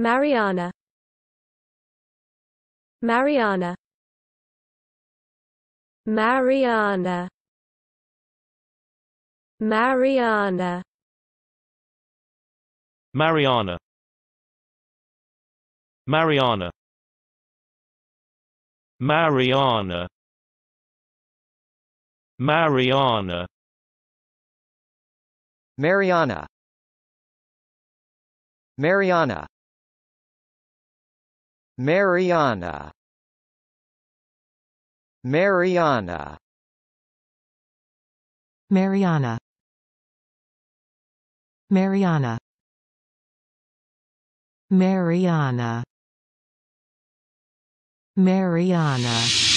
Mariana, Mariana, Mariana, Mariana, Mariana, Mariana, Mariana, Mariana, Mariana, Mariana, Mariana, Mariana, Mariana, Mariana, Mariana, Mariana.